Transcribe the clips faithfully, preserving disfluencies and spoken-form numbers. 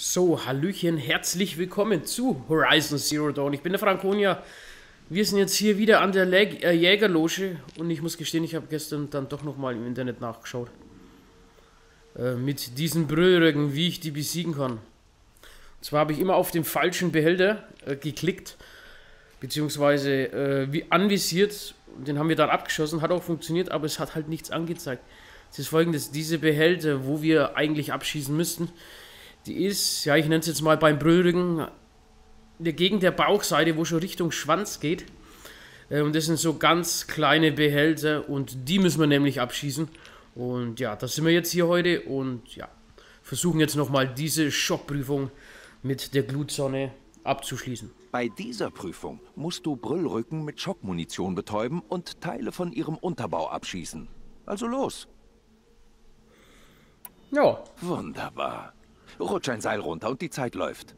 So, Hallöchen, herzlich willkommen zu Horizon Zero Dawn. Ich bin der Frankonia. Wir sind jetzt hier wieder an der Läg äh, Jägerloge und ich muss gestehen, ich habe gestern dann doch nochmal im Internet nachgeschaut. Äh, mit diesen Brüderögen, wie ich die besiegen kann. Und zwar habe ich immer auf den falschen Behälter äh, geklickt, beziehungsweise äh, wie anvisiert. Den haben wir dann abgeschossen, hat auch funktioniert, aber es hat halt nichts angezeigt. Es ist folgendes, diese Behälter, wo wir eigentlich abschießen müssten, die ist, ja, ich nenne es jetzt mal beim Brürigen, in der Gegend der Bauchseite, wo schon Richtung Schwanz geht. Und das sind so ganz kleine Behälter und die müssen wir nämlich abschießen. Und ja, das sind wir jetzt hier heute und ja, versuchen jetzt nochmal diese Schockprüfung mit der Glutsonne abzuschließen. Bei dieser Prüfung musst du Brüllrücken mit Schockmunition betäuben und Teile von ihrem Unterbau abschießen. Also los! Ja. Wunderbar. Rutsch ein Seil runter und die Zeit läuft.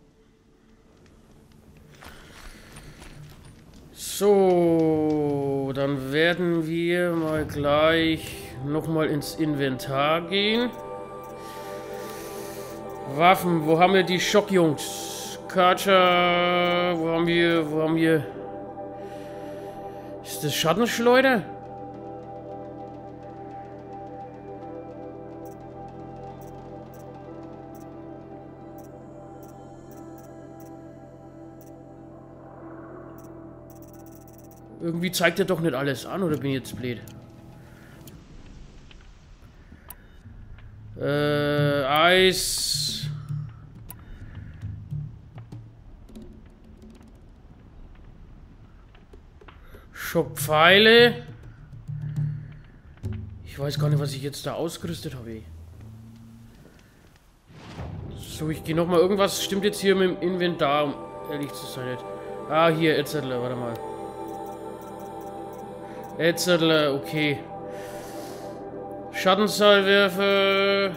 So, dann werden wir mal gleich nochmal ins Inventar gehen. Waffen, wo haben wir die Schockjungs? Kacha, wo haben wir, wo haben wir... Ist das Schattenschleuder? Irgendwie zeigt er doch nicht alles an, oder bin ich jetzt blöd? Äh, Eis. Schockpfeile. Ich weiß gar nicht, was ich jetzt da ausgerüstet habe. So, ich gehe nochmal. Irgendwas stimmt jetzt hier mit dem Inventar, um ehrlich zu sein. Ah, hier, et cetera. Warte mal. Etc. Okay. Schattenseilwerfer.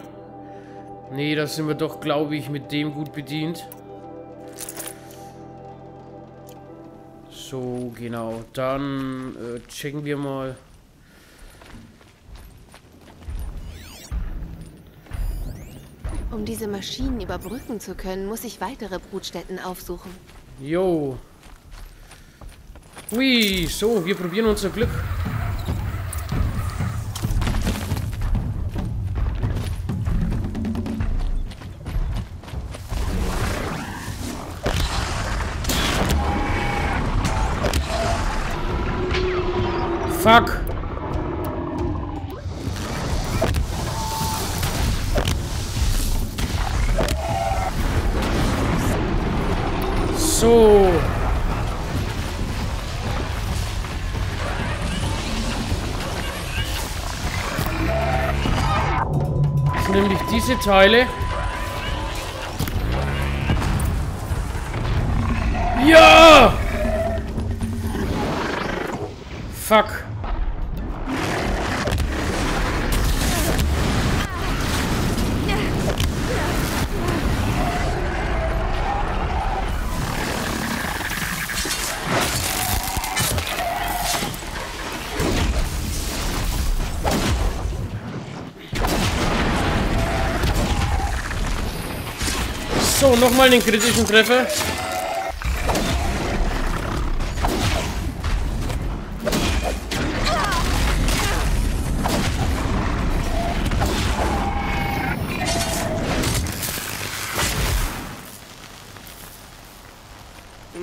Nee, da sind wir doch, glaube ich, mit dem gut bedient. So, genau. Dann äh, checken wir mal. Um diese Maschinen überbrücken zu können, muss ich weitere Brutstätten aufsuchen. Jo. Hui, so, wir probieren unser Glück. Fuck. So. Nämlich diese Teile. Ja! Fuck. So, nochmal den kritischen Treffer.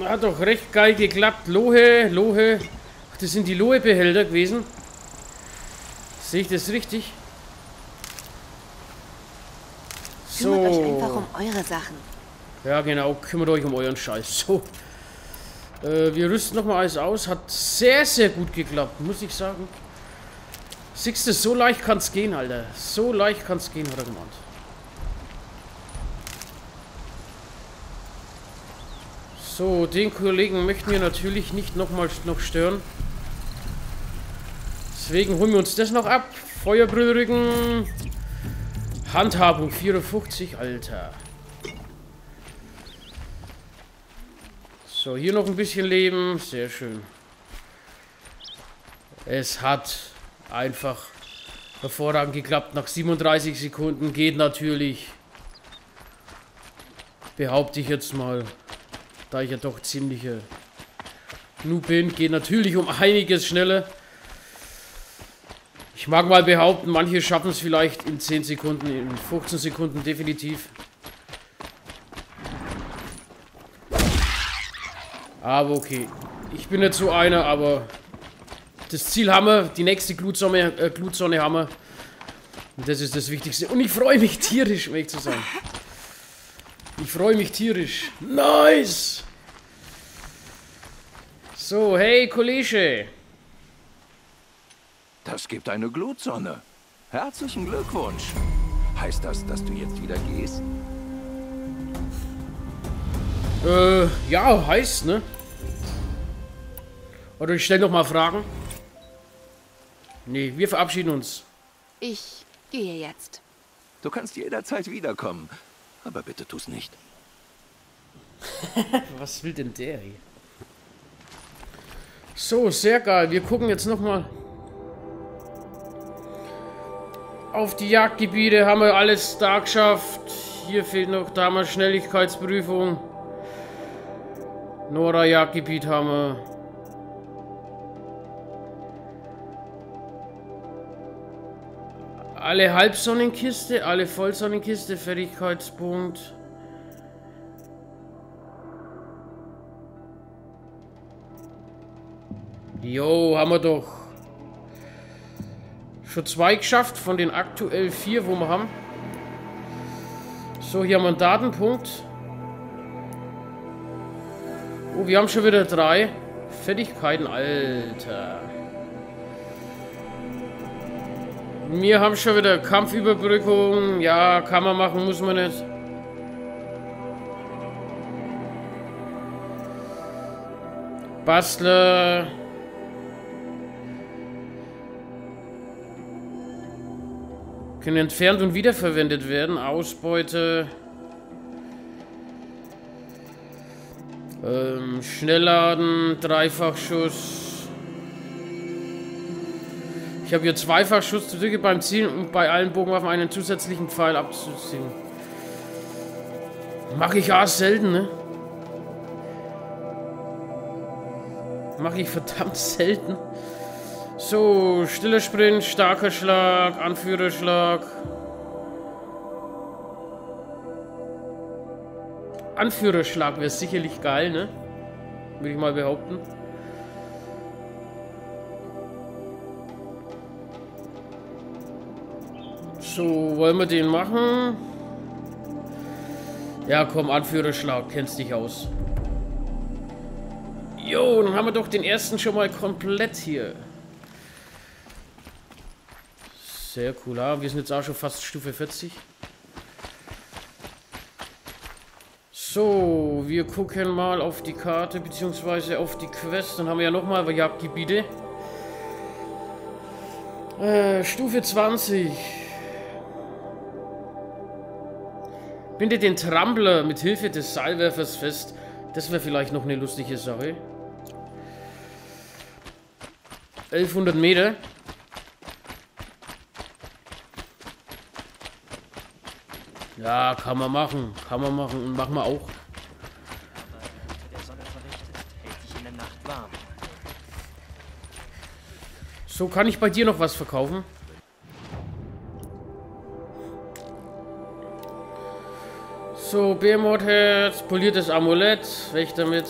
Hat doch recht geil geklappt. Lohe, Lohe. Ach, das sind die Lohe-Behälter gewesen. Sehe ich das richtig? So. Kümmert euch einfach um eure Sachen. Ja, genau. Kümmert euch um euren Scheiß. So. Äh, wir rüsten nochmal alles aus. Hat sehr, sehr gut geklappt, muss ich sagen. Siehst du, so leicht kann's gehen, Alter. So leicht kann's gehen, hat er gemeint. So, den Kollegen möchten wir natürlich nicht nochmal noch stören. Deswegen holen wir uns das noch ab. Feuerbrürigen. Handhabung vierundfünfzig, Alter. So, hier noch ein bisschen Leben. Sehr schön. Es hat einfach hervorragend geklappt. Nach siebenunddreißig Sekunden geht natürlich Behaupte ich jetzt mal. Da ich ja doch ziemliche Noob bin. Geht natürlich um einiges schneller. Ich mag mal behaupten, manche schaffen es vielleicht in zehn Sekunden, in fünfzehn Sekunden definitiv. Aber okay. Ich bin nicht so einer, aber das Ziel haben wir. Die nächste Glutsonne, äh, Glutsonne haben wir. Und das ist das Wichtigste. Und ich freue mich tierisch, um ehrlich zu sein. Ich freue mich tierisch. Nice! So, hey, Kollege. Das gibt eine Glutsonne. Herzlichen Glückwunsch. Heißt das, dass du jetzt wieder gehst? Äh, ja, heißt, ne? Oder ich stelle nochmal Fragen. Nee, wir verabschieden uns. Ich gehe jetzt. Du kannst jederzeit wiederkommen. Aber bitte tu's nicht. Was will denn der hier? So, sehr geil. Wir gucken jetzt nochmal. Auf die Jagdgebiete haben wir alles da geschafft. Hier fehlt noch, da haben wir Schnelligkeitsprüfung. Nora Jagdgebiet haben wir. Alle Halbsonnenkiste, alle Vollsonnenkiste, Fertigkeitspunkt. Jo, haben wir doch. Schon zwei geschafft von den aktuell vier, wo wir haben. So, hier haben wir einen Datenpunkt. Oh, wir haben schon wieder drei Fertigkeiten, Alter. Wir haben schon wieder Kampfüberbrückung. Ja, kann man machen, muss man nicht. Bastler. Können entfernt und wiederverwendet werden. Ausbeute. Ähm, Schnellladen. Dreifachschuss. Ich habe hier Zweifachschuss zu Drücke beim Zielen und bei allen Bogenwaffen einen zusätzlichen Pfeil abzuziehen. Mache ich ja selten, ne? Mache ich verdammt selten. So, stiller Sprint, starker Schlag, Anführerschlag. Anführerschlag wäre sicherlich geil, ne? Würde ich mal behaupten. So, wollen wir den machen? Ja, komm, Anführerschlag, kennst dich aus. Jo, dann haben wir doch den ersten schon mal komplett hier. Sehr cool, ja? Wir sind jetzt auch schon fast Stufe vierzig. So, wir gucken mal auf die Karte, beziehungsweise auf die Quest. Dann haben wir ja nochmal Jagdgebiete. Äh, Stufe zwanzig. Binde den Trampler mit Hilfe des Seilwerfers fest. Das wäre vielleicht noch eine lustige Sache. elfhundert Meter. Ja, kann man machen. Kann man machen. Und machen wir auch. So, kann ich bei dir noch was verkaufen? So, Beermordherz, poliertes Amulett, weg damit.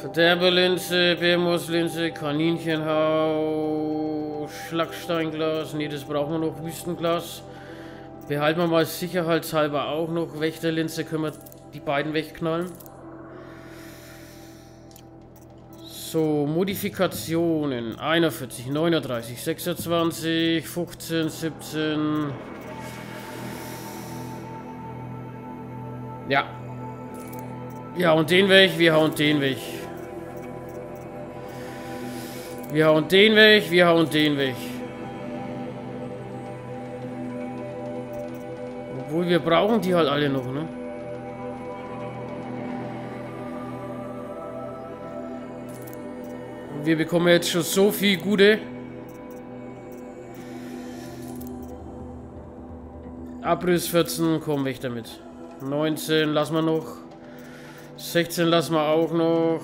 Verderberlinse, Beermorslinse, Kaninchenhau, Schlagsteinglas, nee, das brauchen wir noch, Wüstenglas. Behalten wir mal sicherheitshalber auch noch, Wächterlinse, können wir die beiden wegknallen. So, Modifikationen, einundvierzig, neununddreißig, sechsundzwanzig, fünfzehn, siebzehn. Ja. Ja, und den weg, wir hauen den weg. Wir hauen den weg, wir hauen den weg. Obwohl, wir brauchen die halt alle noch, ne? Wir bekommen jetzt schon so viel gute. Abriss vierzehn, komm weg damit. neunzehn lassen wir noch. sechzehn lassen wir auch noch.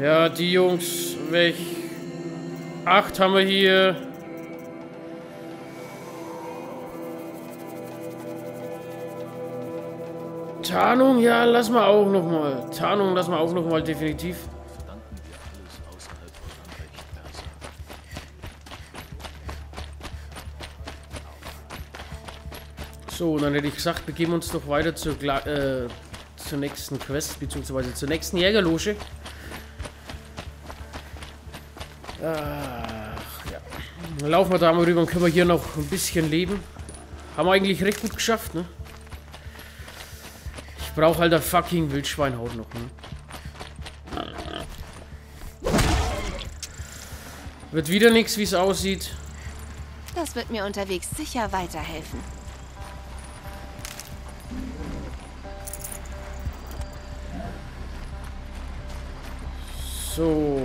Ja, die Jungs weg. acht haben wir hier. Tarnung, ja, lass mal auch nochmal. Tarnung, lass mal auch nochmal, definitiv. So, dann hätte ich gesagt, begeben wir uns noch weiter zur, äh, zur nächsten Quest, beziehungsweise zur nächsten Jägerloge. Ach, ja. Dann laufen wir da mal rüber und können wir hier noch ein bisschen leben. Haben wir eigentlich recht gut geschafft, ne? Ich brauche halt der fucking Wildschweinhaut noch, ne? Wird wieder nichts, wie es aussieht. Das wird mir unterwegs sicher weiterhelfen. So.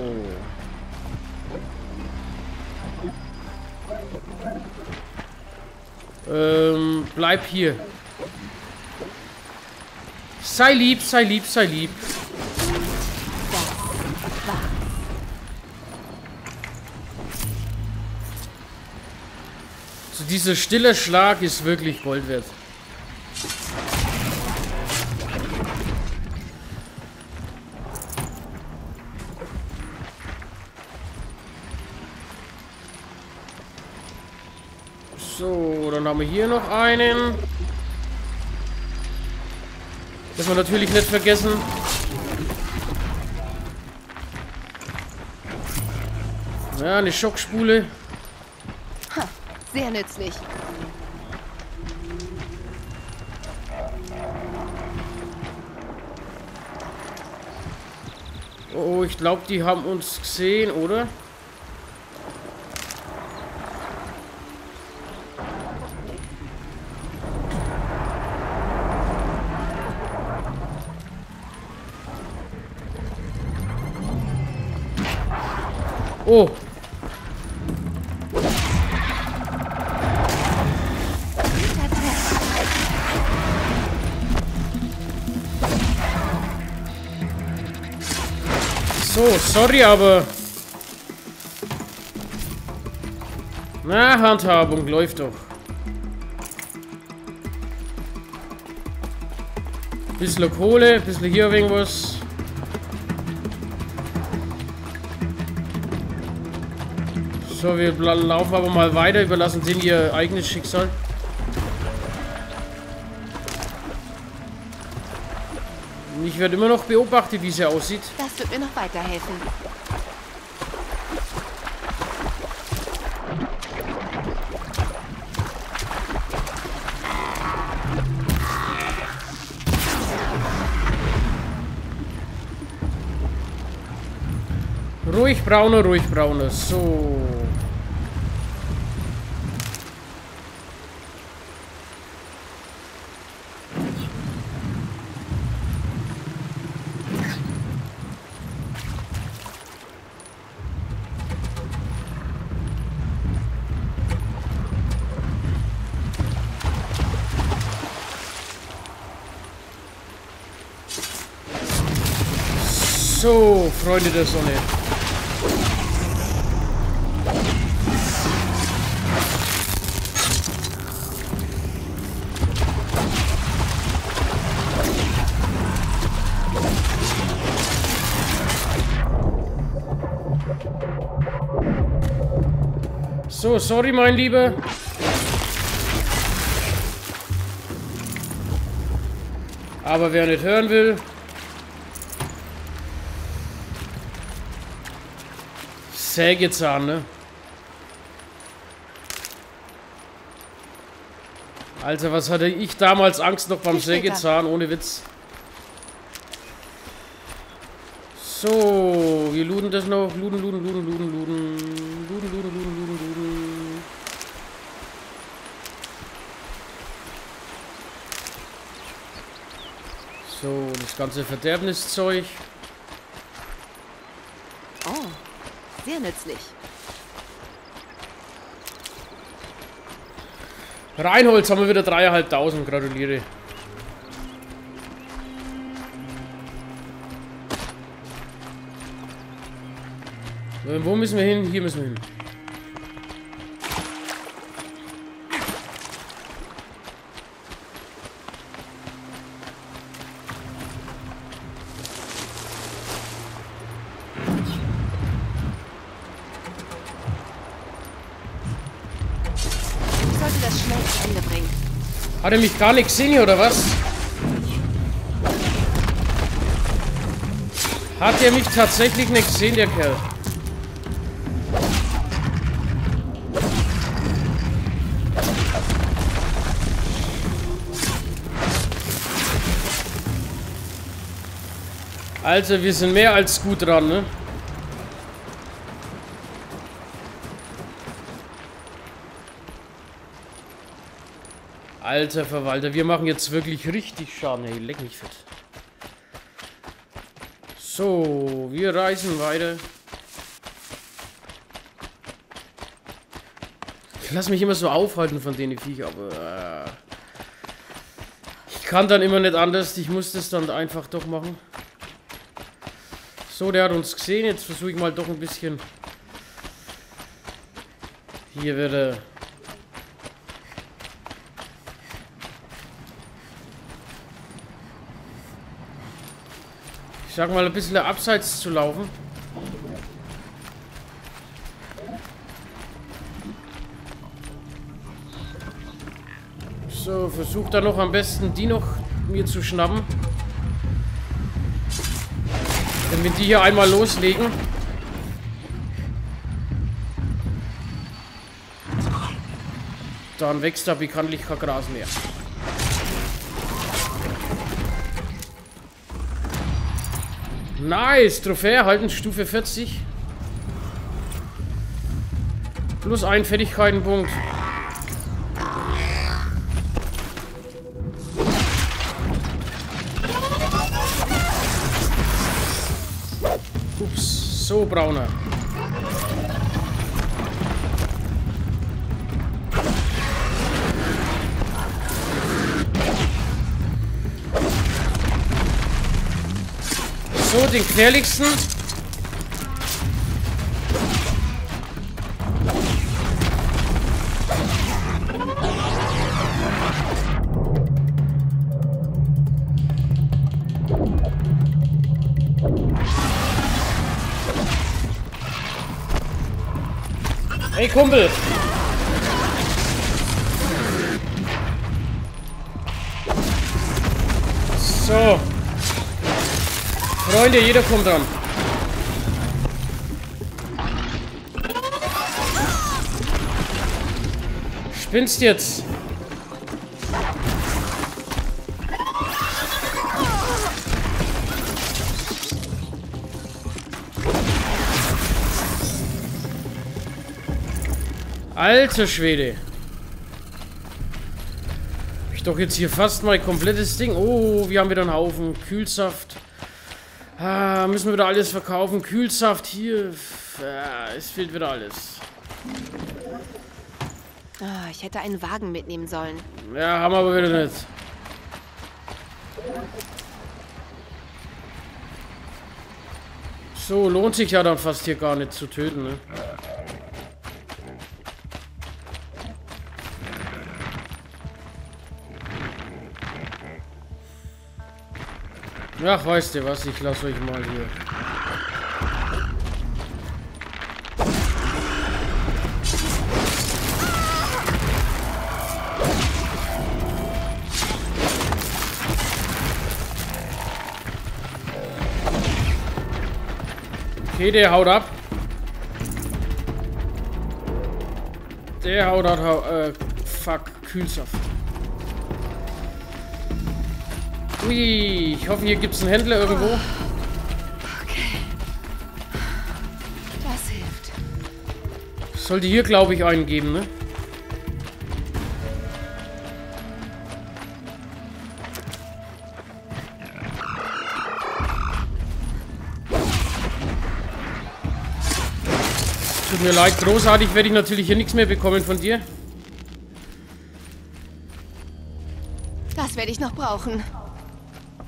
Ähm, bleib hier. Sei lieb, sei lieb, sei lieb. So, dieser stille Schlag ist wirklich Gold wert. So, dann haben wir hier noch einen. Das wir natürlich nicht vergessen. Ja, eine Schockspule. Ha, sehr nützlich. Oh, ich glaube, die haben uns gesehen, oder? Oh. So, sorry, aber... Na, Handhabung läuft doch. Bisschen Kohle, bisschen hier irgendwas. So, wir laufen aber mal weiter, überlassen denen ihr eigenes Schicksal. Und ich werde immer noch beobachten, wie sie aussieht. Das wird mir noch weiterhelfen. Ruhig braune, ruhig braune. So. So, Freunde der Sonne. So, sorry, mein Lieber. Aber wer nicht hören will... Sägezahn, ne? Also, was hatte ich damals Angst noch beim Sägezahn, ohne Witz. So, wir looten das noch. Looten, looten, looten, looten, looten. Looten, looten, looten, looten, looten. So, das ganze Verderbniszeug. Oh. Sehr nützlich. Reinholz haben wir wieder dreitausendfünfhundert, gratuliere. Und wo müssen wir hin? Hier müssen wir hin. Hat er mich gar nicht gesehen hier, oder was? Hat er mich tatsächlich nicht gesehen, der Kerl? Also, wir sind mehr als gut dran, ne? Alter Verwalter, wir machen jetzt wirklich richtig Schaden. Ey, leck mich fett. So, wir reisen weiter. Ich lasse mich immer so aufhalten von denen Viecher, aber... Äh, ich kann dann immer nicht anders. Ich muss das dann einfach doch machen. So, der hat uns gesehen. Jetzt versuche ich mal doch ein bisschen... Hier wird er... Ich sag mal, ein bisschen abseits zu laufen. So, versuch dann noch am besten die noch mir zu schnappen. Damit die hier einmal loslegen. Dann wächst da bekanntlich kein Gras mehr. Nice, Trophäe, halten Stufe vierzig. Plus ein Fertigkeitenpunkt. Ups, so brauner. So, den gefährlichsten. Hey Kumpel! So. Freunde, jeder kommt dran. Spinnst jetzt. Alter Schwede. Hab ich doch jetzt hier fast mein komplettes Ding. Oh, wir haben wieder einen Haufen Kühlsaft. Ah, müssen wir wieder alles verkaufen. Kühlsaft hier. Ah, es fehlt wieder alles. Oh, ich hätte einen Wagen mitnehmen sollen. Ja, haben wir aber wieder nicht. So, lohnt sich ja dann fast hier gar nicht zu töten, ne? Ach, weißt du was? Ich lasse euch mal hier. Okay, der haut ab. Der haut ab. Hau, äh, fuck, Kühlsaft. Ui, ich hoffe, hier gibt es einen Händler irgendwo. Okay. Das hilft. Sollte hier, glaube ich, einen geben, ne? Tut mir leid, großartig werde ich natürlich hier nichts mehr bekommen von dir. Das werde ich noch brauchen.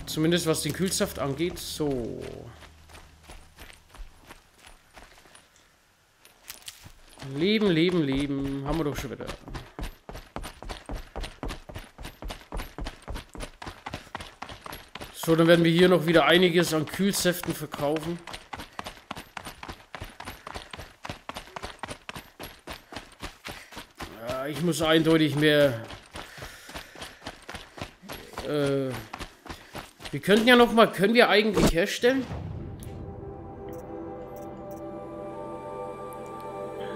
Zumindest was den Kühlsaft angeht. So. Leben, leben, leben. Haben wir doch schon wieder. So, dann werden wir hier noch wieder einiges an Kühlsäften verkaufen. Ja, ich muss eindeutig mehr... Äh, wir könnten ja noch mal... Können wir eigentlich herstellen?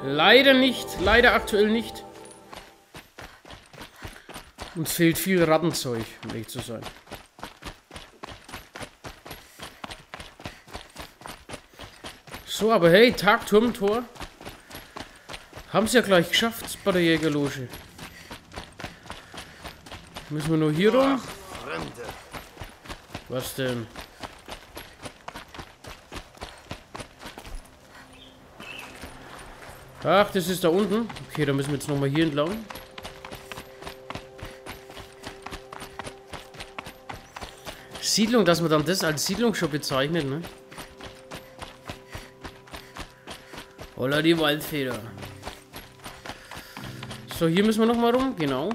Leider nicht. Leider aktuell nicht. Uns fehlt viel Rattenzeug, um ehrlich zu sein. So, aber hey, Tag, Turmtor. Haben es ja gleich geschafft bei der Jägerloge. Müssen wir nur hier rum? Was denn? Ach, das ist da unten. Okay, da müssen wir jetzt nochmal hier entlang. Siedlung, dass man dann das als Siedlung schon bezeichnet, ne? Holla die Waldfeder. So, hier müssen wir nochmal rum, genau.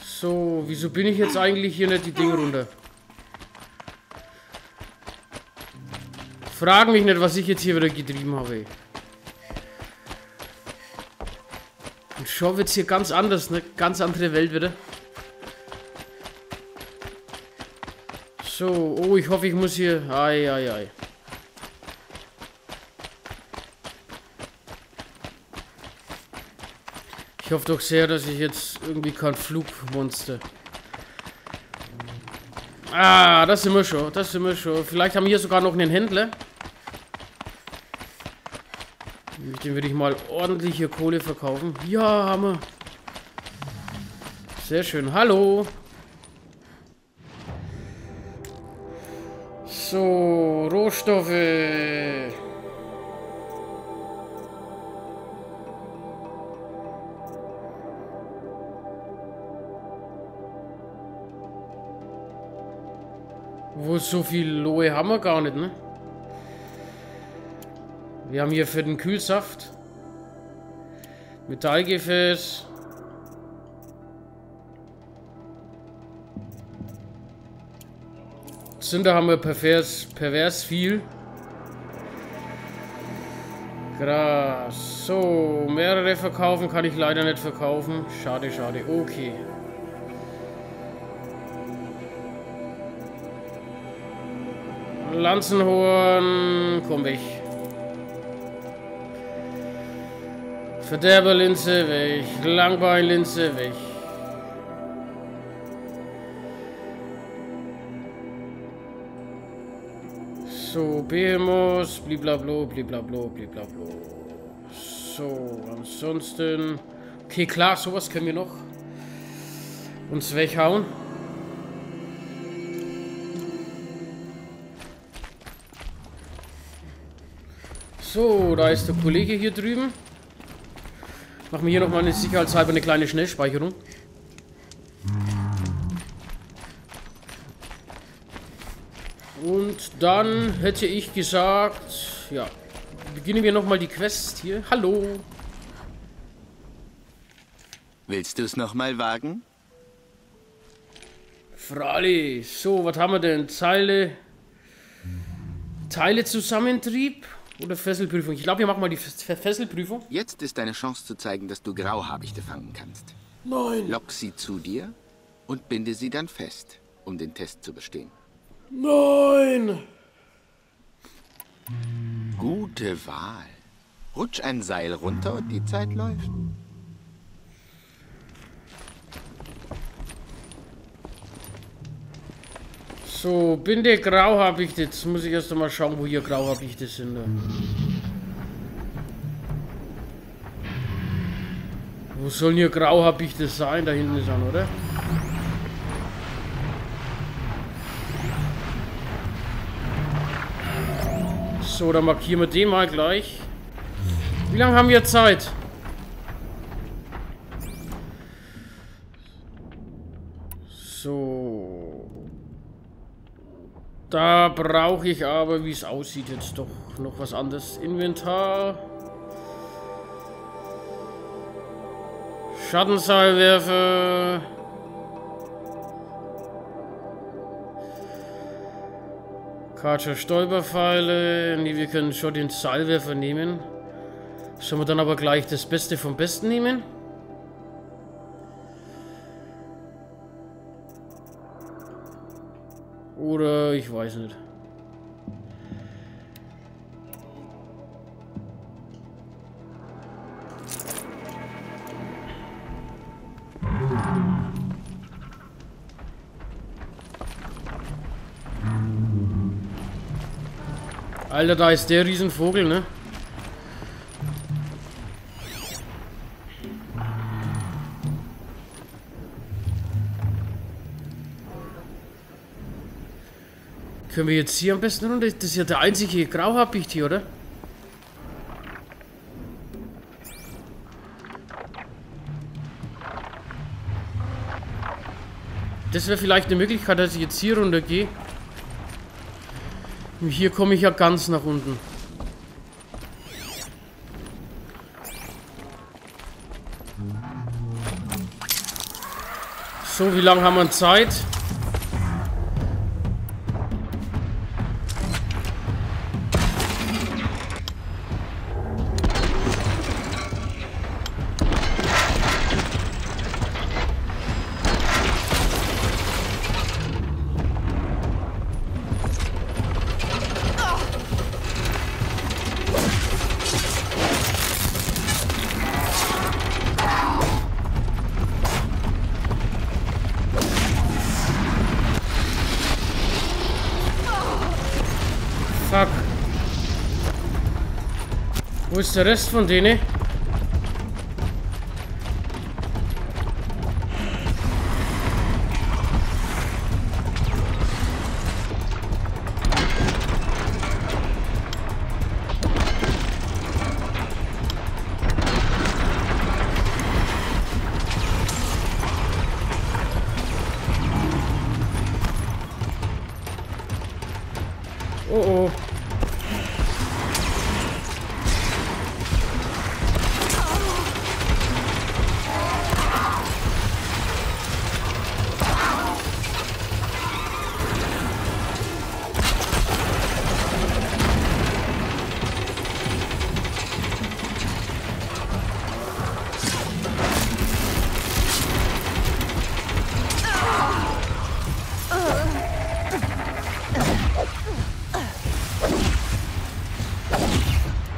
So, wieso bin ich jetzt eigentlich hier nicht die Dinge runter? Frag mich nicht, was ich jetzt hier wieder getrieben habe. Und schau, wird's hier ganz anders, ne? Ganz andere Welt wieder. So, oh, ich hoffe, ich muss hier... Ei, ei, ei. Ich hoffe doch sehr, dass ich jetzt irgendwie kein Flugmonster. Ah, das sind wir schon, das sind wir schon. Vielleicht haben wir hier sogar noch einen Händler. Den würde ich mal ordentlich hier Kohle verkaufen. Ja, Hammer. Sehr schön, hallo. So, Rohstoffe. Wo so viel Lohe haben wir gar nicht, ne? Wir haben hier für den Kühlsaft Metallgefäß. Zünder haben wir pervers, pervers viel. Gras. So, mehrere verkaufen kann ich leider nicht verkaufen. Schade, schade. Okay. Lanzenhorn, komm weg. Verderberlinse, weg. Langbeinlinse, weg. So, Behemoth, bliblablo, bliblablo, bliblablo. So, ansonsten... Okay, klar, sowas können wir noch uns weghauen. So, da ist der Kollege hier drüben. Machen wir hier nochmal eine sicherheitshalber eine kleine Schnellspeicherung. Und dann hätte ich gesagt, ja, beginnen wir nochmal die Quest hier. Hallo. Willst du es nochmal wagen? Frali. So, was haben wir denn? Teile. Teile Zusammentrieb. Oder Fesselprüfung. Ich glaube, wir machen mal die Fesselprüfung. Jetzt ist deine Chance zu zeigen, dass du Grauhabichte fangen kannst. Nein. Lock sie zu dir und binde sie dann fest, um den Test zu bestehen. Nein. Gute Wahl. Rutsch ein Seil runter und die Zeit läuft. So, binde Grauhabichte. Jetzt muss ich erst einmal schauen, wo hier Grauhabichte sind. Ne? Wo sollen hier Grauhabichte sein? Da hinten ist er, oder? So, dann markieren wir den mal gleich. Wie lange haben wir Zeit? So. Da brauche ich aber, wie es aussieht, jetzt doch noch was anderes. Inventar. Schattenseilwerfer. Karcher Stolperpfeile. Ne, wir können schon den Seilwerfer nehmen. Sollen wir dann aber gleich das Beste vom Besten nehmen? Oder ich weiß nicht. Alter, da ist der Riesenvogel, ne? Können wir jetzt hier am besten runter? Das ist ja der einzige Grauhabicht hier, oder? Das wäre vielleicht eine Möglichkeit, dass ich jetzt hier runter gehe. Und hier komme ich ja ganz nach unten. So, wie lange haben wir Zeit? Wo ist der Rest von denen? Oh oh.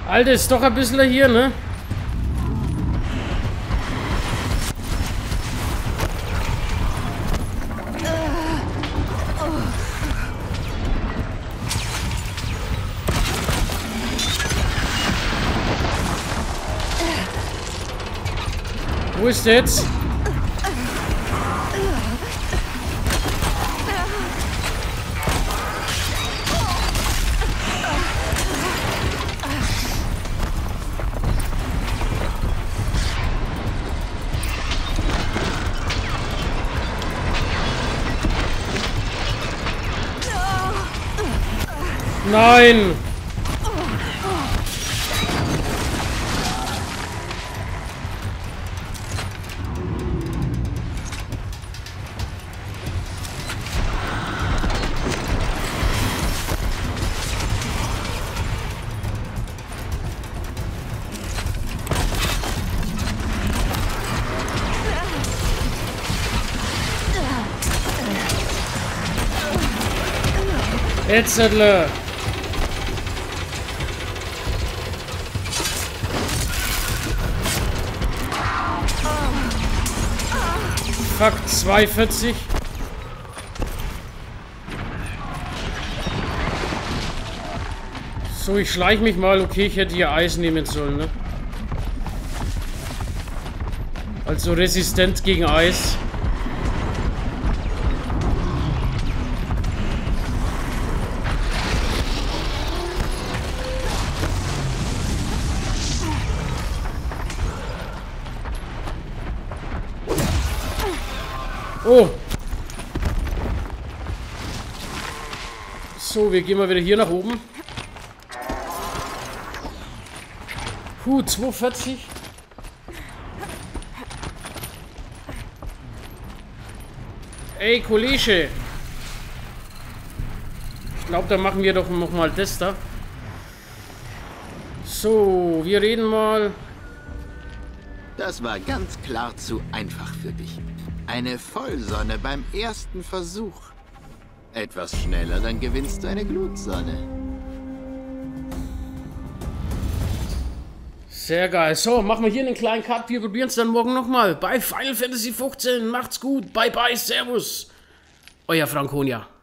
Alter, ist doch ein bisschen hier, ne? Wo ist der jetzt? Nein! Jetzt Edler! Fuck, zweihundertvierzig. So, ich schleiche mich mal. Okay, ich hätte hier Eis nehmen sollen, ne? Also resistent gegen Eis. Oh. So, wir gehen mal wieder hier nach oben. Puh, zweihundertvierzig. Ey, Kollege. Ich glaube, da machen wir doch nochmal das da. So, wir reden mal. Das war ganz klar zu einfach für dich. Eine Vollsonne beim ersten Versuch. Etwas schneller, dann gewinnst du eine Glutsonne. Sehr geil. So, machen wir hier einen kleinen Cut. Wir probieren es dann morgen nochmal. Bei Final Fantasy fünfzehn. Macht's gut. Bye bye. Servus. Euer Frankonia.